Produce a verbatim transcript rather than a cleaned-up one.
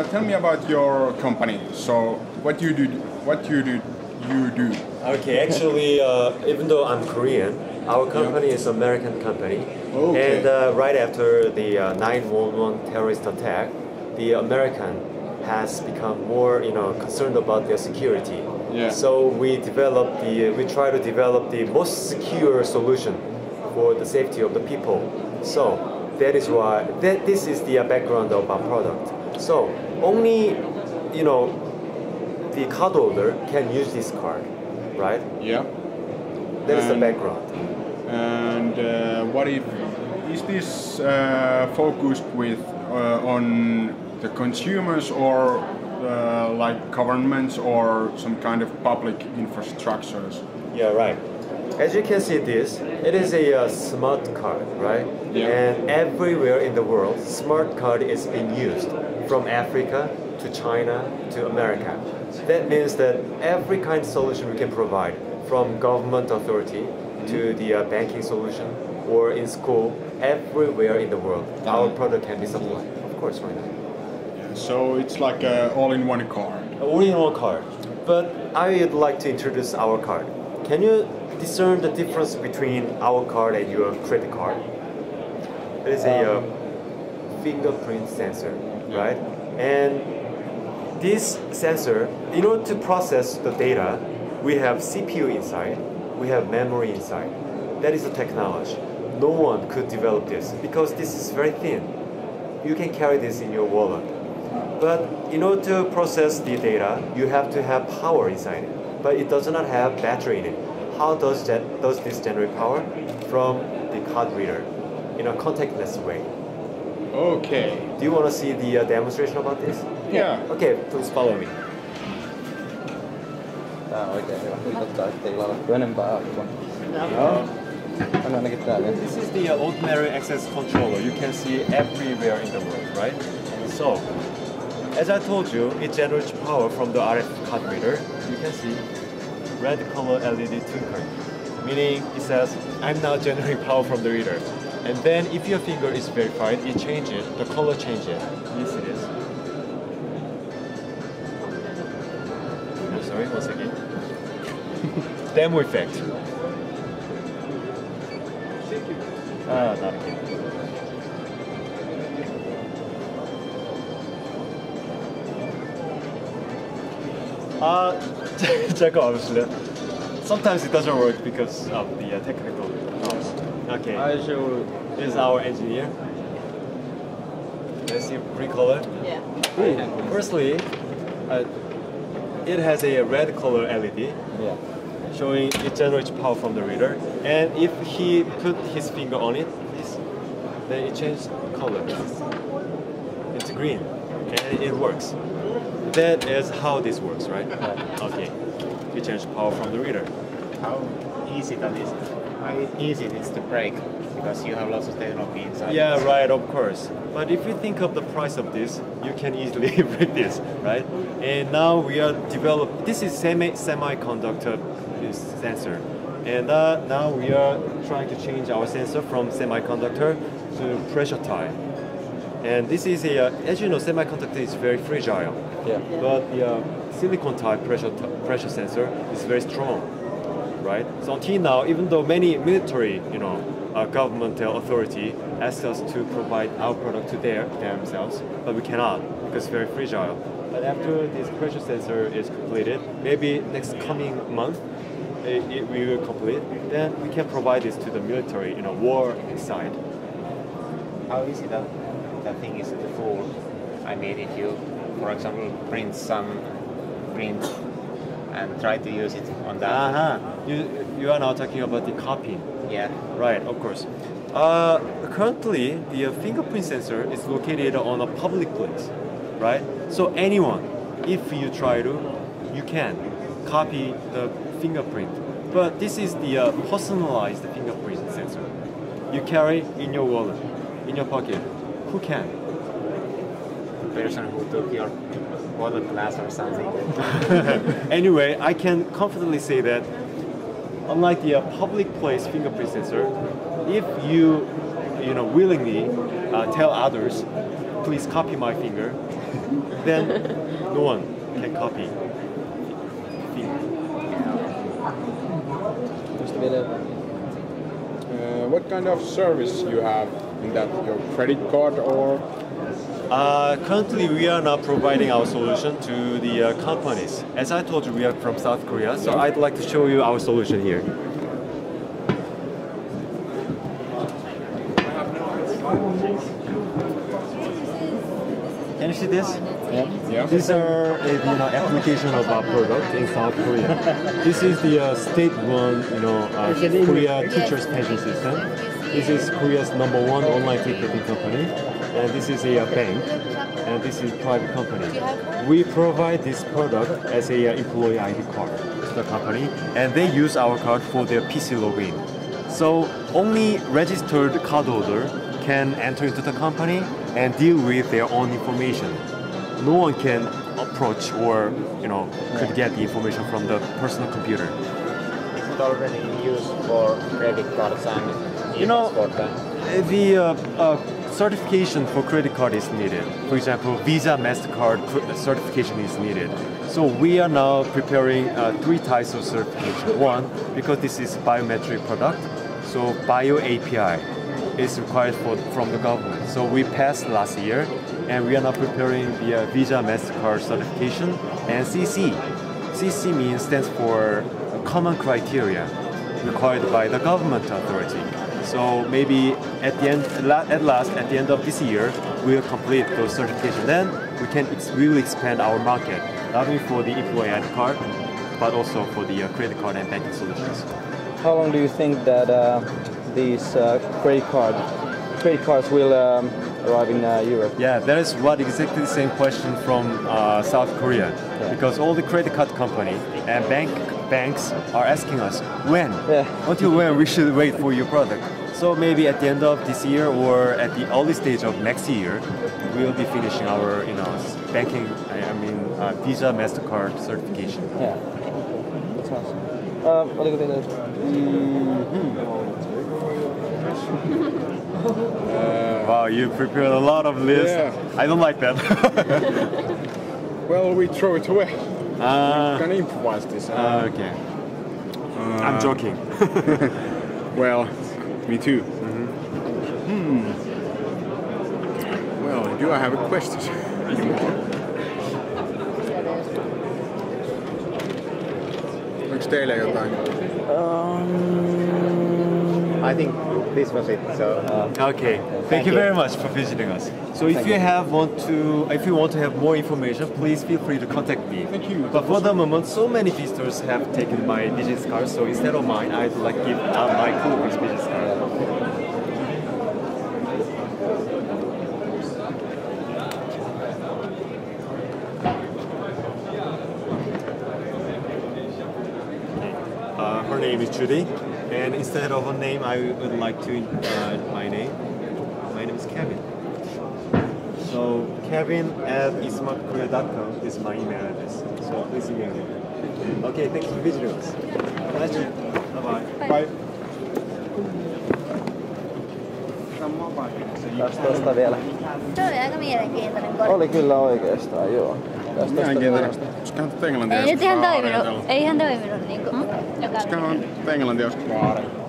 uh, tell me about your company. So, what you do? What you do? You do? Okay, actually, uh, even though I'm Korean, our company yeah. is an American company. Okay. And uh, right after the nine one one uh, terrorist attack, the American has become more, you know, concerned about their security. Yeah. So we develop the, we try to develop the most secure solution for the safety of the people. So. That is why that this is the background of our product. So only, you know, the cardholder can use this card, right? Yeah. That and, is the background. And uh, what if is this uh, focused with uh, on the consumers or uh, like governments or some kind of public infrastructures? Yeah. Right. As you can see this, it is a uh, smart card, right? Yeah. And everywhere in the world, smart card is being used, from Africa to China to America. That means that every kind of solution we can provide, from government authority to the uh, banking solution or in school, everywhere in the world, our product can be supplied. Of course, why not? Yeah, so it's like an all-in-one card. All-in-one card. But I would like to introduce our card. Can you discern the difference between our card and your credit card? It is a uh, fingerprint sensor, right? And this sensor, in order to process the data, we have C P U inside, we have memory inside. That is the technology. No one could develop this because this is very thin. You can carry this in your wallet. But in order to process the data, you have to have power inside it. But it does not have battery in it. How does that does this generate power? From the card reader, in a contactless way. Okay. Do you want to see the uh, demonstration about this? Yeah. Okay, please follow me. Tää on oikein hyvä. Kuitottaa, ettei ladattu enempää alkua. Joo. On ainakin täällä. This is the uh, ordinary access controller you can see everywhere in the world, right? So, as I told you, it generates power from the R F card reader. You can see red color L E D twinkle, meaning it says, I'm now generating power from the reader. And then if your finger is verified, it changes, the color changes. Yes, it is. Oh, sorry, one second. Demo effect. Ah, not again. Uh, check out. Sometimes it doesn't work because of the uh, technical problems. Okay. I show is our engineer. Let's see green color. Yeah. Cool. Firstly, uh, it has a red color L E D. Yeah. Showing it generates power from the reader, and if he put his finger on it, this, then it changes color. It's green, and it works. That is how this works, right? Okay. We change power from the reader. How easy that is. How easy it is to break, because you have lots of technology inside. Yeah, right, of course. But if you think of the price of this, you can easily break this, right? And now we are developing, this is semi semiconductor sensor. And uh, now we are trying to change our sensor from semiconductor to pressure type. And this is a, uh, as you know, semiconductor is very fragile. Yeah. Yeah. But the uh, silicon type pressure pressure sensor is very strong, right? So until now, even though many military, you know, uh, governmental authority asks us to provide our product to their themselves, but we cannot because it's very fragile. But after this pressure sensor is completed, maybe next coming month it, it, we will complete. Then we can provide this to the military, you know, war side. How easy that? The thing is the full. I mean, if you, for example, print some print and try to use it on that. Uh-huh. You you are now talking about the copying. Yeah. Right. Of course. Uh, currently, the fingerprint sensor is located on a public place, right? So anyone, if you try to, you can copy the fingerprint. But this is the uh, personalized fingerprint sensor. You carry in your wallet, in your pocket. Who can? The person who took your water glass or something. Anyway, I can confidently say that unlike the uh, public place fingerprint sensor, if you, you know, willingly uh, tell others, please copy my finger, then no one can copy. Uh, what kind of service you have in that, your credit card or? Uh, currently, we are not providing our solution to the uh, companies. As I told you, we are from South Korea, so I'd like to show you our solution here. Can you see this? Yeah. Yeah. These are a, you know, application of our product in South Korea. This is the uh, state-run, you know, uh, Korea teachers pension system. This is Korea's number one online ticketing company, and this is a uh, bank, and this is a private company. We provide this product as a uh, employee I D card to the company, and they use our card for their P C login. So only registered cardholder can enter into the company and deal with their own information. No one can approach or, you know, could get the information from the personal computer. Is it already in use for credit cards and you know, the uh, uh, certification for credit card is needed. For example, Visa, MasterCard certification is needed. So we are now preparing uh, three types of certification. One, because this is biometric product, so bio A P I is required for, from the government. So we passed last year, and we are now preparing the uh, Visa MasterCard certification and C C. C C means stands for common criteria required by the government authority. So maybe at the end, at last, at the end of this year, we will complete those certifications. Then we can ex really expand our market, not only for the employee I D card, but also for the uh, credit card and banking solutions. How long do you think that uh, these uh, credit card, credit cards will um, arrive in uh, Europe? Yeah, that is what exactly the same question from uh, South Korea, yeah. Because all the credit card company and bank banks are asking us when, yeah. Until when we should wait for your product. So maybe at the end of this year or at the early stage of next year, we'll be finishing our, you know, banking. I mean, uh, Visa MasterCard certification. Yeah, that's awesome. Um, what do you think? Uh, wow, you prepared a lot of lists. Yeah. I don't like that. Well, we throw it away. Uh, we can improvise this. Uh, okay. Uh, I'm joking. Well, me too. Mm-hmm. Hmm. Well, do I have a question? Onko teillä jotain? Um, I think this was it. So uh, okay, thank, thank you, you very much for visiting us. So if thank you have want to, if you want to have more information, please feel free to contact me. Thank you. But for the moment, so many visitors have taken my business card. So instead of mine, I'd like to give out my coworker's business card. Uh, her name is Judy. And instead of a name, I would like to uh, my name. My name is Kevin. So Kevin at ismart korea dot com is my email address. So please email me. Okay, thanks for visiting us. Nice to meet you. Bye-bye. Bye. Tästä vielä. Se oli aika mielenkiintoinen kortti. Oli kyllä oikeastaan, joo. Mielenkiintoinen. Koska hän on englantia, ei, eihän toiminut. Ei hän toiminut niinku. Koska hän on englantia, jos